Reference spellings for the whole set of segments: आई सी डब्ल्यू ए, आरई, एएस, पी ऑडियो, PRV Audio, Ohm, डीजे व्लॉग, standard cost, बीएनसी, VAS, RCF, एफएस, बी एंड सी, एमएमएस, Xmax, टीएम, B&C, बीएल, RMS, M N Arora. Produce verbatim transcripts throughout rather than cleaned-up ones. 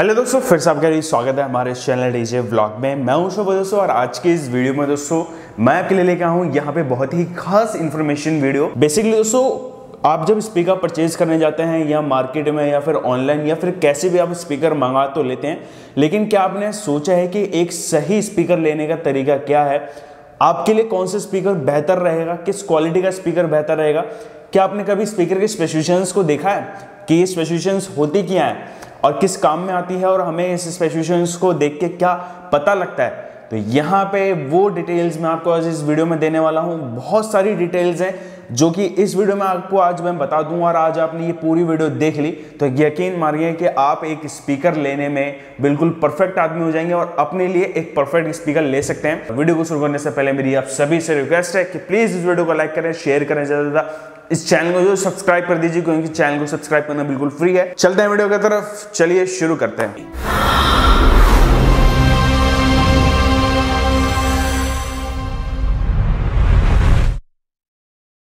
Hello दोस्तों, फिर से आपका ये स्वागत है हमारे चैनल डीजे व्लॉग में। मैं हूं शोभा दोस्तों, और आज के इस वीडियो में दोस्तों मैं आपके लिए लेकर आया हूं यहाँ पे बहुत ही खास इन्फॉर्मेशन वीडियो। बेसिकली दोस्तों, आप जब स्पीकर परचेज करने जाते हैं या मार्केट में या फिर ऑनलाइन या फिर कैसे भी आप स्पीकर मंगा तो लेते हैं, लेकिन क्या आपने सोचा है कि एक सही स्पीकर लेने का तरीका क्या है, आपके लिए कौन सा स्पीकर बेहतर रहेगा, किस क्वालिटी का स्पीकर बेहतर रहेगा? क्या आपने कभी स्पीकर के स्पेसिफिकेशंस को देखा है कि ये स्पेसिफिकेशंस होती क्या है और किस काम में आती है, और हमें इस स्पेसिफिकेशंस को देख के क्या पता लगता है? तो यहाँ पे वो डिटेल्स मैं आपको आज इस वीडियो में देने वाला हूँ। बहुत सारी डिटेल्स हैं जो कि इस वीडियो में आपको आज मैं बता दूँ, और आज आपने ये पूरी वीडियो देख ली तो यकीन मानिए कि आप एक स्पीकर लेने में बिल्कुल परफेक्ट आदमी हो जाएंगे और अपने लिए एक परफेक्ट स्पीकर ले सकते हैं। वीडियो को शुरू करने से पहले मेरी आप सभी से रिक्वेस्ट है कि प्लीज़ इस वीडियो को लाइक करें, शेयर करें, ज़्यादा से ज़्यादा इस चैनल को जो सब्सक्राइब कर दीजिए, क्योंकि चैनल को सब्सक्राइब करना बिल्कुल फ्री है। चलते हैं वीडियो की तरफ, चलिए शुरू करते हैं।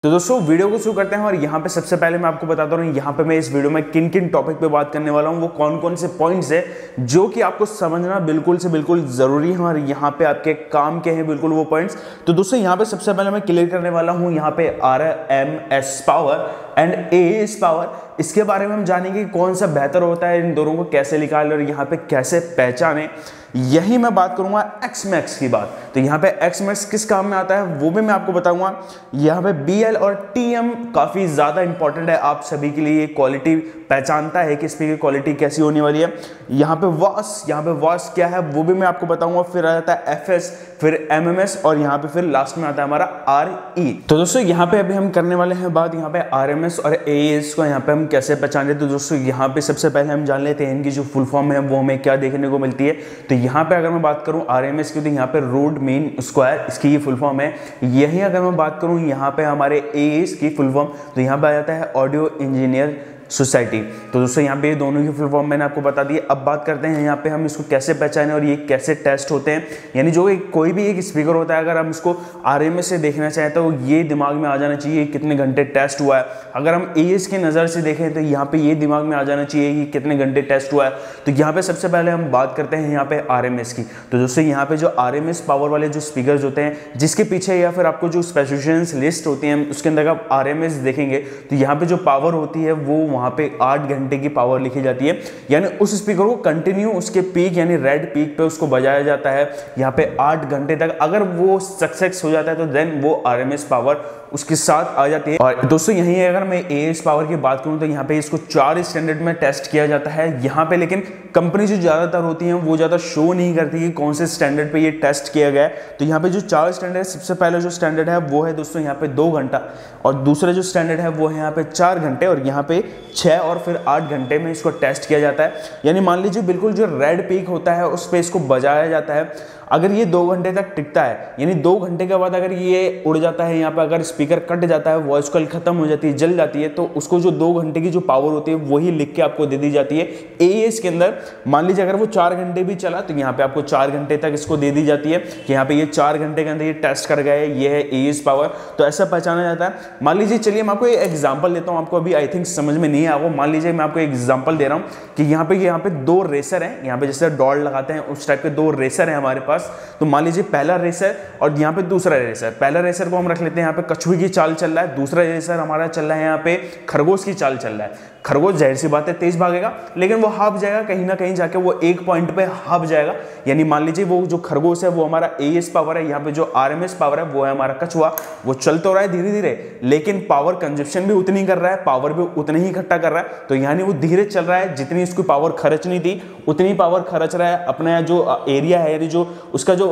तो दोस्तों वीडियो को शुरू करते हैं, और यहाँ पे सबसे पहले मैं आपको बताता हूँ यहाँ पे मैं इस वीडियो में किन किन टॉपिक पे बात करने वाला हूँ, वो कौन कौन से पॉइंट्स है जो कि आपको समझना बिल्कुल से बिल्कुल ज़रूरी है और यहाँ पे आपके काम के हैं बिल्कुल वो पॉइंट्स। तो दोस्तों यहाँ पे सबसे पहले मैं क्लियर करने वाला हूँ यहाँ पे R M S power and एएस power, इसके बारे में हम जानेंगे कौन सा बेहतर होता है, इन दोनों को कैसे निकालें और यहाँ पे कैसे पहचाने। यही मैं बात करूंगा एक्समैक्स की बात। तो यहाँ पे एक्समैक्स किस काम में आता है वो भी मैं आपको बताऊंगा। यहाँ पे बीएल और टीएम काफ़ी ज़्यादा इंपॉर्टेंट है आप सभी के लिए, क्वालिटी पहचानता है कि स्पीकर क्वालिटी कैसी होने वाली है। यहाँ पे वास, यहाँ पे वास क्या है वो भी मैं आपको बताऊंगा। फिर आ जाता है एफएस, फिर एमएमएस, और यहाँ पे फिर लास्ट में आता है हमारा आरई। तो दोस्तों यहाँ पे अभी हम करने वाले हैं बात यहाँ पे आरएमएस और एएस को यहाँ पे हम कैसे पहचाने। तो दोस्तों यहाँ पे सबसे पहले हम जान लेते हैं इनकी जो फुल फॉर्म है वो हमें क्या देखने को मिलती है। तो यहाँ पे अगर मैं बात करूँ आरएमएस की, तो यहाँ पे रूट मीन स्क्वायर, इसकी ये फुल फॉर्म है। यही अगर मैं बात करूँ यहाँ पे हमारे एएस की फुल फॉर्म, तो यहाँ पे आ जाता है ऑडियो इंजीनियर सोसाइटी। तो दोस्तों यहाँ पे दोनों की फुल फॉर्म मैंने आपको बता दी। अब बात करते हैं यहाँ पे हम इसको कैसे पहचाने और ये कैसे टेस्ट होते हैं। यानी जो एक कोई भी एक स्पीकर होता है, अगर हम इसको आरएमएस से देखना चाहें तो ये दिमाग में आ जाना चाहिए कितने घंटे टेस्ट हुआ है। अगर हम एएस की नज़र से देखें तो यहाँ पे ये दिमाग में आ जाना चाहिए कि कितने घंटे टेस्ट हुआ है। तो यहाँ पर सबसे पहले हम बात करते हैं यहाँ पे आरएमएस की। तो दोस्तों यहाँ पे जो आरएमएस पावर वाले जो स्पीकर होते हैं, जिसके पीछे या फिर आपको जो स्पेसिफिकेशंस लिस्ट होती है उसके अंदर आप आरएमएस देखेंगे तो यहाँ पे जो पावर होती है वो वहाँ पे आठ घंटे की पावर लिखी जाती है। यानी उस स्पीकर को कंटिन्यू उसके पीक यानी रेड पीक पे उसको बजाया जाता है यहाँ पे आठ घंटे तक। अगर वो सक्सेस हो जाता है तो देन वो आरएमएस पावर उसके साथ आ जाती है। और दोस्तों यही अगर मैं एएस पावर की बात करूँ तो यहाँ पे इसको चार स्टैंडर्ड में टेस्ट किया जाता है यहाँ पे, लेकिन कंपनी जो ज़्यादातर होती है वो ज़्यादा शो नहीं करती कि कौन से स्टैंडर्ड पे ये टेस्ट किया गया है। तो यहाँ पे जो चार स्टैंडर्ड, सबसे पहले जो स्टैंडर्ड है वो है दोस्तों यहाँ पे दो घंटा, और दूसरा जो स्टैंडर्ड है वो है यहाँ पे चार घंटे, और यहाँ पे छः और फिर आठ घंटे में इसको टेस्ट किया जाता है। यानी मान लीजिए बिल्कुल जो रेड पीक होता है उस पर इसको बजाया जाता है। अगर ये दो घंटे तक टिकता है, यानी दो घंटे के बाद अगर ये उड़ जाता है यहाँ पर, अगर स्पीकर कट जाता है, वॉइस कॉल खत्म हो जाती है, जल जाती है, तो उसको जो दो घंटे की जो पावर होती है वही लिख के आपको दे दी जाती है एएस के अंदर। मान लीजिए अगर वो चार घंटे भी चला तो यहाँ पे आपको चार घंटे तक इसको दे दी जाती है कि यहाँ पे ये चार घंटे के अंदर ये टेस्ट कर गए, ये है एएस पावर। तो ऐसा पहचाना जाता है। मान लीजिए, चलिए मैं आपको एक एग्जाम्पल देता हूँ, आपको अभी आई थिंक समझ में नहीं आएगा। मान लीजिए मैं आपको एग्जाम्पल दे रहा हूँ कि यहाँ पे यहाँ पे दो रेसर हैं, यहाँ पे जैसे दौड़ लगाते हैं उस टाइप के दो रेसर हैं हमारे पास। तो मान लीजिए पहला रेसर और यहाँ पे दूसरा रेसर। पहला रेसर को हम रख लेते हैं यहाँ पे कछुए की चाल चल रहा है, दूसरा रेसर हमारा चल रहा है यहाँ पे खरगोश की चाल चल रहा है। खरगोश जाहिर सी बात है तेज भागेगा, लेकिन वो हाफ जाएगा, कहीं ना कहीं जाके वो एक पॉइंट पे हाफ जाएगा। यानी मान लीजिए वो जो खरगोश है वो हमारा एएस पावर है, यहाँ पे जो आरएमएस पावर है वो है हमारा कछुआ। वो चल तो रहा है धीरे धीरे, लेकिन पावर कंजप्शन भी उतनी कर रहा है, पावर भी उतनी ही इकट्ठा कर रहा है। तो यानी वो धीरे चल रहा है, जितनी इसको पावर खर्चनी थी उतनी पावर खर्च रहा है। अपना जो एरिया है, यानी जो उसका जो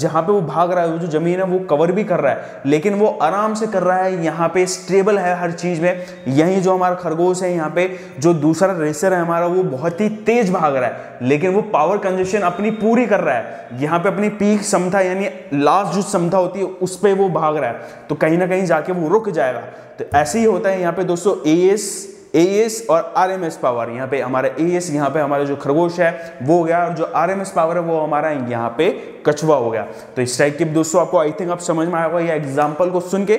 जहाँ पे वो भाग रहा है, जो जमीन है वो कवर भी कर रहा है, लेकिन वो आराम से कर रहा है, यहाँ पे स्टेबल है हर चीज में। यही जो हमारा खरगोश है, यहाँ पे जो दूसरा रेसर है हमारा, वो बहुत ही तेज भाग रहा है, लेकिन वो पावर कंजप्शन अपनी पूरी कर रहा है। यहाँ पे अपनी पीक क्षमता यानी लास्ट जो क्षमता होती है उस पे वो भाग रहा है, तो कहीं ना कहीं जाके वो रुक जाएगा। तो ऐसे ही होता है यहाँ पे दोस्तों एएस ए ई एस और आर एम एस पावर। यहाँ पे हमारा ए ई एस यहाँ पे हमारा जो खरगोश है वो हो गया, और जो आर एम एस पावर है वो हमारा यहाँ पे कछुआ हो गया। तो इस टाइप की दोस्तों आपको आई थिंक आप समझ में आया होगा या एग्जाम्पल को सुन के।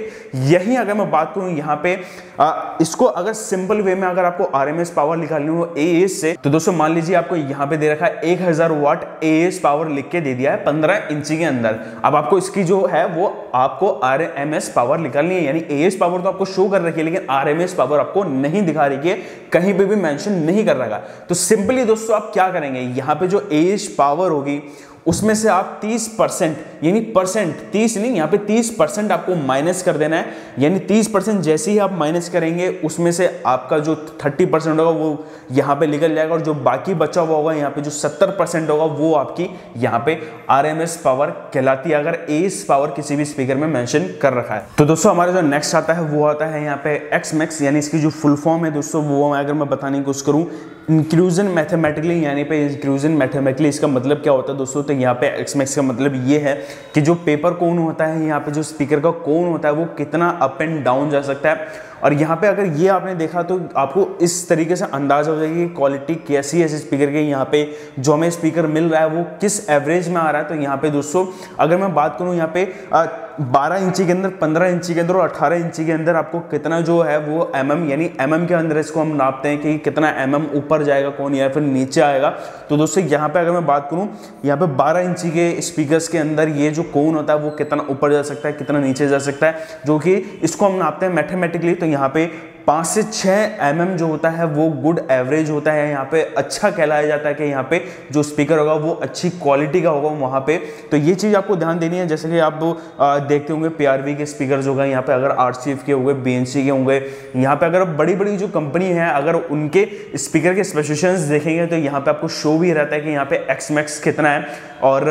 यहीं अगर मैं बात करूँ यहाँ पे आ, इसको अगर सिंपल वे में अगर आपको आर एम एस पावर निकालनी हो ए ई एस से, तो दोस्तों मान लीजिए आपको यहाँ पे दे रखा है एक हजार वाट ए ई एस पावर लिख के दे दिया है पंद्रह इंची के अंदर। अब आपको इसकी जो है वो आपको आर एम एस पावर निकालनी है, यानी ए ई एस पावर तो आपको शो कर रखी है लेकिन आर एम एस पावर आपको नहीं दिखा रही है, कहीं पे भी मेंशन नहीं कर रहा है। तो सिंपली दोस्तों आप क्या करेंगे, यहाँ पे जो ए ई एस पावर होगी उसमें से आप तीस परसेंट यानी परसेंट तीस नहीं यहाँ पे तीस परसेंट आपको माइनस कर देना है। यानी तीस परसेंट जैसे ही आप माइनस करेंगे उसमें से आपका जो तीस परसेंट होगा वो यहाँ पे निकल जाएगा, और जो बाकी बचा हुआ होगा यहाँ पे जो सत्तर परसेंट होगा वो आपकी यहाँ पे आर एम एस पावर कहलाती है, अगर ए ई एस पावर किसी भी स्पीकर में मेंशन कर रखा है। तो दोस्तों हमारा जो नेक्स्ट आता है वो आता है यहाँ पे एक्समैक्स, यानी इसकी जो फुल फॉर्म है दोस्तों वो अगर मैं बताने की कोशिश करूँ, इंक्लूजन मैथमेटिकली, यानी पे इंक्लूजन मैथमेटिकली इसका मतलब क्या होता है दोस्तों, तो यहाँ पे एक्समैक्स का मतलब ये है कि जो पेपर कोन होता है, यहाँ पे जो स्पीकर का कोन होता है वो कितना अप एंड डाउन जा सकता है। और यहाँ पे अगर ये आपने देखा तो आपको इस तरीके से अंदाजा हो जाएगी कि क्वालिटी कैसी है स्पीकर के, यहाँ पे जो हमें स्पीकर मिल रहा है वो किस एवरेज में आ रहा है। तो यहाँ पे दोस्तों अगर मैं बात करूँ यहाँ पे आ, बारह इंची के अंदर, पंद्रह इंची के अंदर और अठारह इंची के अंदर आपको कितना जो है वो एम एम यानी एम एम के अंदर इसको हम नापते हैं कि कितना एम एम ऊपर जाएगा कौन या फिर नीचे आएगा। तो दोस्तों यहाँ पे अगर मैं बात करूँ यहाँ पे बारह इंची के स्पीकर्स के अंदर ये जो कोन होता है वो कितना ऊपर जा सकता है कितना नीचे जा सकता है, जो कि इसको हम नापते हैं मैथमेटिकली। तो यहाँ पे पाँच से छः एम एम जो होता है वो गुड एवरेज होता है, यहाँ पे अच्छा कहलाया जाता है कि यहाँ पे जो स्पीकर होगा वो अच्छी क्वालिटी का होगा वहाँ पे। तो ये चीज़ आपको ध्यान देनी है। जैसे कि आप आ, देखते होंगे पी आर वी के स्पीकर्स हो गए, यहाँ पे अगर आर सी एफ के होंगे, बी एंड सी के होंगे, यहाँ पे अगर बड़ी बड़ी जो कंपनी है अगर उनके स्पीकर के स्पेसिफिकेशंस देखेंगे तो यहाँ पर आपको शो भी रहता है कि यहाँ पे एक्समैक्स कितना है। और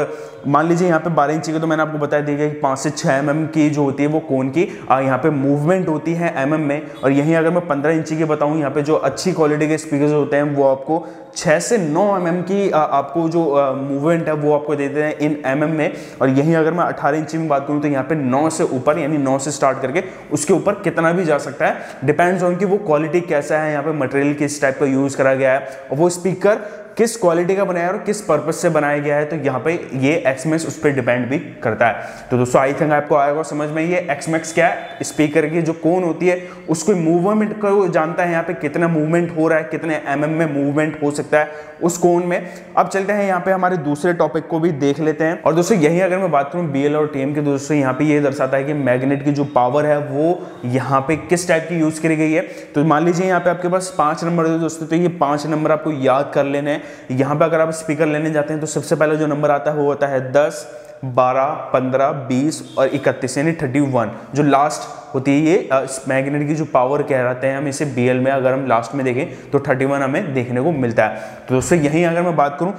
मान लीजिए यहाँ पे बारह इंची के तो मैंने आपको बता दिया कि पाँच से छः एम एम की जो होती है वो कोन की यहाँ पे मूवमेंट होती है एम एम में। और यहीं अगर मैं पंद्रह इंची के बताऊँ यहाँ पे जो अच्छी क्वालिटी के स्पीकर्स होते हैं वो आपको छः से नौ एम एम की आ, आपको जो मूवमेंट है वो आपको देते हैं इन एम एम में। और यहीं अगर मैं अठारह इंची में बात करूँ तो यहाँ पे नौ से ऊपर यानी नौ से स्टार्ट करके उसके ऊपर कितना भी जा सकता है, डिपेंड्स ऑन कि वो क्वालिटी कैसा है, यहाँ पे मटेरियल किस टाइप का यूज़ करा गया है और वो स्पीकर किस क्वालिटी का बनाया है और किस पर्पज़ से बनाया गया है। तो यहाँ पे ये एक्समैक्स उस पर डिपेंड भी करता है। तो दोस्तों आई थिंक आपको आएगा समझ में ये एक्समैक्स क्या है। स्पीकर की जो कोन होती है उसको मूवमेंट को जानता है, यहाँ पे कितना मूवमेंट हो रहा है, कितने एम एम में मूवमेंट हो सकता है उस कोन में। अब चलते हैं यहाँ पे हमारे दूसरे टॉपिक को भी देख लेते हैं। और दोस्तों यही अगर मैं बात करूँ बी एल और टी एम की, दोस्तों यहाँ पे ये दर्शाता है कि मैग्नेट की जो पावर है वो यहाँ पे किस टाइप की यूज़ करी गई है। तो मान लीजिए यहाँ पे आपके पास पाँच नंबर है दोस्तों, तो ये पाँच नंबर आपको याद कर लेने हैं। यहाँ पे अगर आप स्पीकर लेने जाते हैं तो सबसे पहला जो नंबर आता है वो होता है दस, बारह, पंद्रह, बीस और इकतीस यानी इकतीस। जो लास्ट होती है ये मैग्नेट की जो पावर कहलाते हैं हम इसे बी एल में। अगर हम लास्ट में देखें तो इकतीस हमें देखने को मिलता है। तो दोस्तों यहीं अगर मैं बात करूं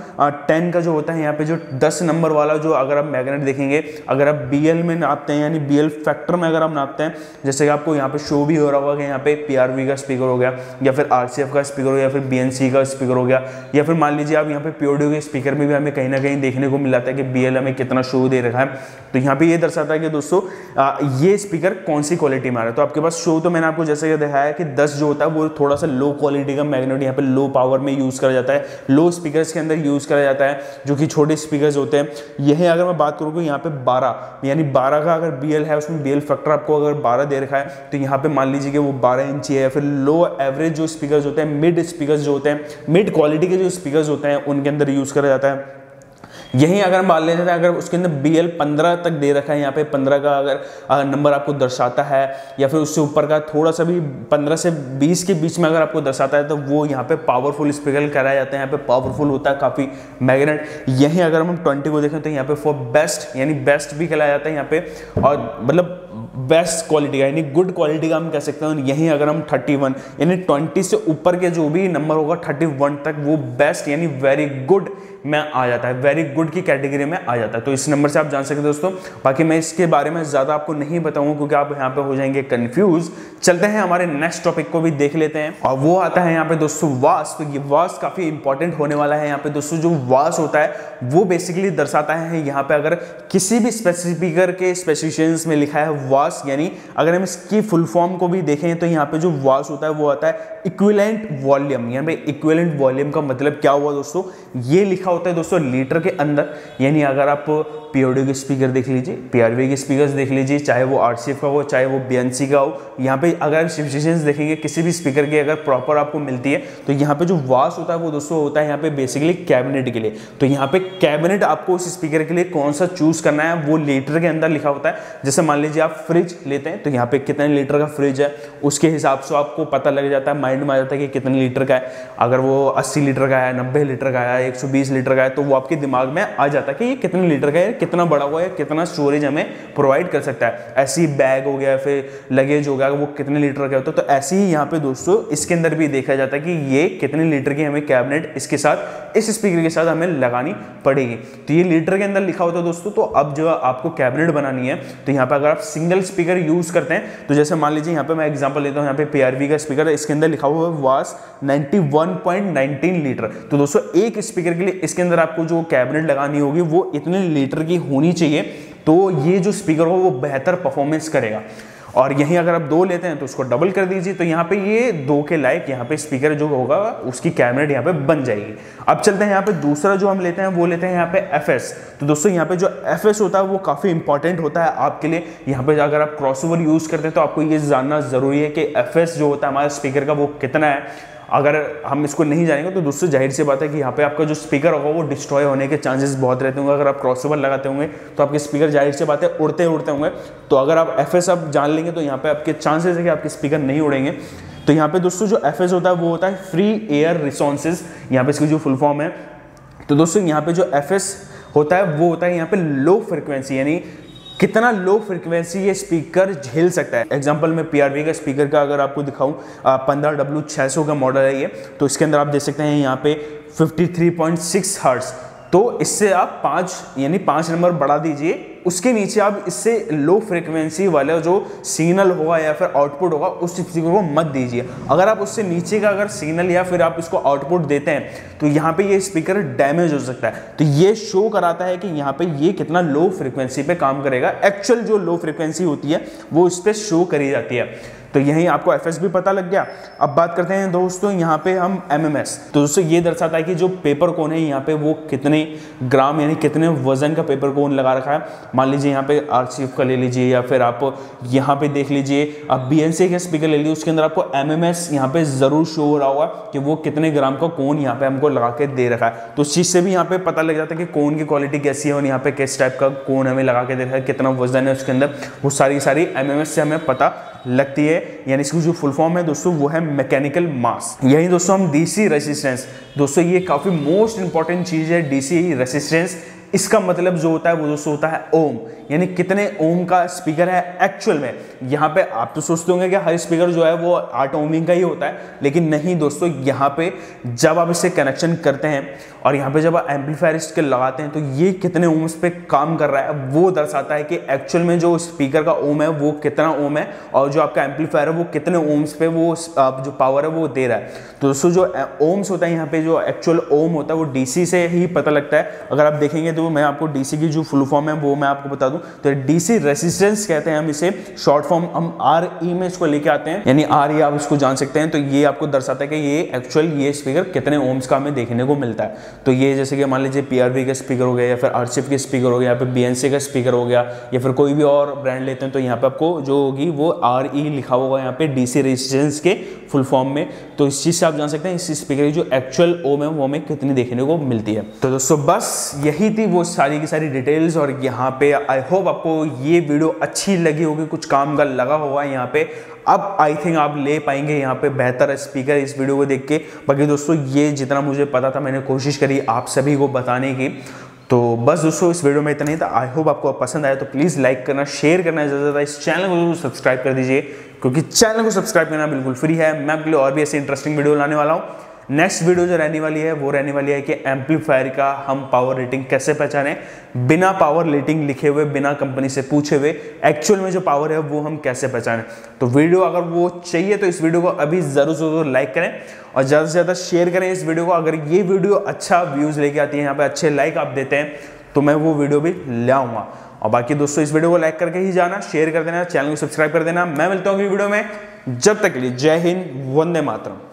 दस का जो होता है यहाँ पे जो दस नंबर वाला जो अगर आप मैग्नेट देखेंगे अगर आप बी एल में नापते हैं यानी बी एल फैक्टर में अगर आप नापते हैं, जैसे कि आपको यहाँ पे शो भी हो रहा होगा कि यहाँ पे पी आर वी का स्पीकर हो गया या फिर आर सी एफ का स्पीकर हो गया या फिर बी एन सी का स्पीकर हो गया या फिर मान लीजिए आप यहाँ पे पी ऑडियो के स्पीकर में भी हमें कहीं ना कहीं देखने को मिला था कि बी एल हमें कितना शो दे रखा है। तो यहाँ पे ये दर्शाता है कि दोस्तों ये स्पीकर कौन सी क्वालिटी में आ रहा है। तो आपके पास शो तो मैंने आपको जैसे कि दिखाया कि दस जो होता है वो थोड़ा सा लो क्वालिटी का मैग्नेट यहाँ पे लो पावर में यूज़ करा जाता है, लो स्पीकर्स के अंदर यूज़ करा जाता है जो कि छोटे स्पीकर्स होते हैं। यही अगर मैं बात करूँ कि यहाँ पे बारह यानी बारह का अगर बी एल है उसमें बी एल फैक्टर आपको अगर बारह दे रखा है तो यहाँ पर मान लीजिए कि वो बारह इंची है या फिर लो एवरेज जो स्पीकर्स होते हैं, मिड स्पीकर्स जो होते हैं, मिड क्वालिटी के जो स्पीकर्स होते हैं उनके अंदर यूज़ करा जाता है। यहीं अगर मान लेते हैं अगर उसके अंदर बी एल पंद्रह तक दे रखा है, यहाँ पे पंद्रह का अगर नंबर आपको दर्शाता है या फिर उससे ऊपर का थोड़ा सा भी पंद्रह से बीस के बीच में अगर आपको दर्शाता है तो वो यहाँ पे पावरफुल स्पीकर कराया जाता है, यहाँ पे पावरफुल होता है काफ़ी मैग्नेट। यहीं अगर हम बीस को देखें तो यहाँ पे फॉर बेस्ट यानी बेस्ट भी कराया जाता है यहाँ पे, और मतलब बेस्ट क्वालिटी का यानी गुड क्वालिटी का हम कह सकते हैं। यहीं अगर हम इकतीस यानी बीस से ऊपर के जो भी नंबर होगा इकतीस तक वो बेस्ट यानी वेरी गुड में आ जाता है, वेरी गुड की कैटेगरी में आ जाता है। तो इस नंबर से आप जान सकते हैं दोस्तों। बाकी मैं इसके बारे में ज़्यादा आपको नहीं बताऊंगा क्योंकि आप यहाँ पे हो जाएंगे कंफ्यूज। चलते हैं हमारे नेक्स्ट टॉपिक को भी देख लेते हैं, और वो आता है यहाँ पे दोस्तों वास। तो ये वास काफ़ी इंपॉर्टेंट होने वाला है। यहाँ पे दोस्तों जो वास होता है वो बेसिकली दर्शाता है, यहाँ पे अगर किसी भी स्पीकर के स्पेसिफिकेशंस में लिखा है वास, यानी अगर हम इसकी फुल फॉर्म को भी देखें तो यहाँ पे जो वास होता है वो आता है इक्विवेलेंट वॉल्यूम। यहाँ पे इक्विवेलेंट वॉल्यूम का मतलब क्या हुआ दोस्तों, ये लिखा होता है दोस्तों लीटर के अंदर। यानी अगर आप पी ऑडियो के स्पीकर देख लीजिए, पीआरवी के स्पीकर्स देख लीजिए, चाहे वो आरसीएफ का हो चाहे वो बीएनसी का हो, यहाँ पे अगर स्पेसिफिकेशंस देखेंगे किसी भी स्पीकर की अगर प्रॉपर आपको मिलती है तो यहाँ पे जो वास होता है वो दोस्तों होता है यहाँ पे बेसिकली कैबिनेट के लिए। तो यहाँ पे कैबिनेट आपको उस स्पीकर के लिए कौन सा चूज करना है वो लीटर के अंदर लिखा होता है। जैसे मान लीजिए आप फ्रिज लेते हैं तो यहाँ पे कितने लीटर का फ्रिज है उसके हिसाब से आपको पता लग जाता है, माइंड में आ जाता है कि कितने लीटर का है। अगर वो अस्सी लीटर का है, नब्बे लीटर का है, एक सौ बीस लीटर का है, तो वो आपके दिमाग में आ जाता है कि ये कितने लीटर का है, कितना बड़ा हुआ है, कितना स्टोरेज हमें प्रोवाइड कर सकता है। ऐसी बैग हो गया, फिर लगेज हो गया, वो कितने लीटर का होता है। तो ऐसे ही यहाँ पे दोस्तों इसके अंदर भी देखा जाता है कि ये कितने लीटर की हमें कैबिनेट इसके साथ इस स्पीकर के साथ हमें लगानी पड़ेगी। तो ये लीटर के अंदर लिखा होता है दोस्तों। तो अब जो आपको कैबिनेट बनानी है तो यहाँ पर अगर आप सिंगल स्पीकर यूज करते हैं तो जैसे मान लीजिए यहाँ पे मैं एग्जाम्पल लेता हूँ, यहाँ पे पीआरवी का स्पीकर है, इसके अंदर लिखा हुआ है was ninety one point one nine litre. तो दोस्तों एक स्पीकर के लिए इसके अंदर आपको जो कैबिनेट लगानी होगी वो इतने लीटर की होनी चाहिए, तो ये जो स्पीकर हो वो बेहतर परफॉर्मेंस करेगा। और यहीं अगर आप दो लेते हैं तो उसको डबल कर दीजिए, तो यहाँ पे ये दो के लायक यहाँ पे स्पीकर जो होगा उसकी कैबिनेट यहाँ पे बन जाएगी। अब चलते हैं यहाँ पे दूसरा जो हम लेते हैं वो लेते हैं यहाँ पे एफएस। तो दोस्तों यहाँ पे जो एफएस होता है वो काफ़ी इंपॉर्टेंट होता है आपके लिए। यहाँ पे अगर आप क्रॉसओवर यूज़ करते हैं तो आपको ये जानना ज़रूरी है कि एफएस जो होता है हमारे स्पीकर का वो कितना है। अगर हम इसको नहीं जानेंगे तो दोस्तों जाहिर सी बात है कि यहाँ पे आपका जो स्पीकर होगा वो डिस्ट्रॉय होने के चांसेस बहुत रहते होंगे। अगर आप क्रॉसओवर लगाते होंगे तो आपके स्पीकर जाहिर सी बात है उड़ते उड़ते होंगे। तो अगर आप एफएस आप जान लेंगे तो यहाँ पे आपके चांसेस है कि आपके स्पीकर नहीं उड़ेंगे। तो यहाँ पे दोस्तों जो एफएस होता है वो होता है फ्री एयर रिसोर्सेज, यहाँ पे इसकी जो फुल फॉर्म है। तो दोस्तों यहाँ पे जो एफएस होता है वो होता है यहाँ पे लो फ्रिक्वेंसी, यानी कितना लो फ्रिक्वेंसी ये स्पीकर झेल सकता है। एग्जांपल में पीआरवी का स्पीकर का अगर आपको दिखाऊं, पंद्रह डब्ल्यू छः सौ का मॉडल है ये, तो इसके अंदर आप देख सकते हैं यहाँ पे fifty three point six hertz. तो इससे आप पाँच यानी पाँच नंबर बढ़ा दीजिए, उसके नीचे आप इससे लो फ्रिक्वेंसी वाला जो सिग्नल होगा या फिर आउटपुट होगा उस स्पीकर को मत दीजिए। अगर आप उससे नीचे का अगर सिग्नल या फिर आप इसको आउटपुट देते हैं तो यहाँ पे ये स्पीकर डैमेज हो सकता है। तो ये शो कराता है कि यहाँ पे ये कितना लो फ्रिक्वेंसी पे काम करेगा। एक्चुअल जो लो फ्रिक्वेंसी होती है वो इस पर शो करी जाती है। तो यहीं आपको एफएस भी पता लग गया। अब बात करते हैं दोस्तों यहाँ पे हम एमएमएस। तो दोस्तों ये दर्शाता है कि जो पेपर कोन है यहाँ पे वो कितने ग्राम यानी कितने वजन का पेपर कोन लगा रखा है। मान लीजिए यहाँ पे आरसीएफ का ले लीजिए या फिर आप यहाँ पे देख लीजिए आप बीएनसी का स्पीकर ले लीजिए, उसके अंदर आपको एमएमएस यहाँ पे जरूर शो हो रहा होगा कि वो कितने ग्राम का कोन यहाँ पे हमको लगा के दे रखा है। तो उस चीज़ से भी यहाँ पे पता लग जाता है कि कोन की क्वालिटी कैसी है और यहाँ पे किस टाइप का कोन हमें लगा के दे रखा है, कितना वजन है उसके अंदर, वो सारी सारी एमएमएस से हमें पता लगती है। यानी इसकी जो फुल फॉर्म है दोस्तों वो है मैकेनिकल मास। यही दोस्तों हम डीसी रेसिस्टेंस, दोस्तों ये काफ़ी मोस्ट इंपॉर्टेंट चीज़ है डीसी रेसिस्टेंस। इसका मतलब जो होता है वो दोस्तों होता है ओम, यानी कितने ओम का स्पीकर है एक्चुअल में। यहाँ पे आप तो सोचते होंगे कि हर स्पीकर जो है वो आठ ओमिंग का ही होता है, लेकिन नहीं दोस्तों। यहाँ पे जब आप इससे कनेक्शन करते हैं और यहाँ पे जब आप एम्पलीफायर इसके लगाते हैं तो ये कितने ओम्स पे काम कर रहा है वो दर्शाता है कि एक्चुअल में जो स्पीकर का ओम है वो कितना ओम है और जो आपका एम्पलीफायर है वो कितने ओम्स पे वो जो पावर है वो दे रहा है। तो दोस्तों जो ओम्स होता है यहाँ पे जो एक्चुअल ओम होता है वो डीसी से ही पता लगता है। अगर आप देखेंगे तो मैं आपको डीसी की जो फुल फॉर्म है वो मैं आपको बता दूं, तो डीसी रेसिस्टेंस कहते हैं हम इसे, शॉर्ट फॉर्म हम आर ई में इसको लेके आते हैं, यानी आर ई आप इसको जान सकते हैं। तो ये आपको दर्शाता है कि ये एक्चुअल ये स्पीकर कितने ओम्स का हमें देखने को मिलता है। तो ये जैसे कि मान लीजिए पीआरवी का स्पीकर हो गया या फिर आरसीएफ के स्पीकर हो गया या फिर बीएनसी का स्पीकर हो गया या फिर कोई भी और ब्रांड लेते हैं तो यहाँ पे आपको जो होगी वो आर ई लिखा होगा यहाँ पे डीसी रेसिस्टेंस के फुल फॉर्म में। तो इस चीज़ से आप जान सकते हैं इस स्पीकर की जो एक्चुअल ओम है वो हमें कितनी देखने को मिलती है। तो दोस्तों बस यही थी वो सारी की सारी डिटेल्स। और यहाँ पे आई होप आपको ये वीडियो अच्छी लगी होगी, कुछ काम का लगा होगा यहाँ पे। अब आई थिंक आप ले पाएंगे यहाँ पे बेहतर स्पीकर इस वीडियो को देख के। बाकी दोस्तों ये जितना मुझे पता था मैंने कोशिश करी आप सभी को बताने की। तो बस दोस्तों इस वीडियो में इतना ही था। आई होप आपको पसंद आया तो प्लीज़ लाइक करना, शेयर करना, ज़्यादा ज़्यादा इस चैनल को जरूर सब्सक्राइब कर दीजिए क्योंकि चैनल को सब्सक्राइब करना बिल्कुल फ्री है। मैं आपके लिए और भी ऐसे इंटरेस्टिंग वीडियो लाने वाला हूँ। नेक्स्ट वीडियो जो रहने वाली है वो रहने वाली है कि एम्पलीफायर का हम पावर रेटिंग कैसे पहचाने, बिना पावर रेटिंग लिखे हुए, बिना कंपनी से पूछे हुए एक्चुअल में जो पावर है वो हम कैसे पहचाने। तो वीडियो अगर वो चाहिए तो इस वीडियो को अभी ज़रूर ज़रूर लाइक करें और ज़्यादा से ज़्यादा शेयर करें इस वीडियो को। अगर ये वीडियो अच्छा व्यूज़ लेके आती है, यहाँ पर अच्छे लाइक आप देते हैं, तो मैं वो वीडियो भी लाऊंगा। और बाकी दोस्तों इस वीडियो को लाइक करके ही जाना, शेयर कर देना, चैनल को सब्सक्राइब कर देना। मैं मिलता हूँ अगली वीडियो में, जब तक के लिए जय हिंद, वंदे मातरम।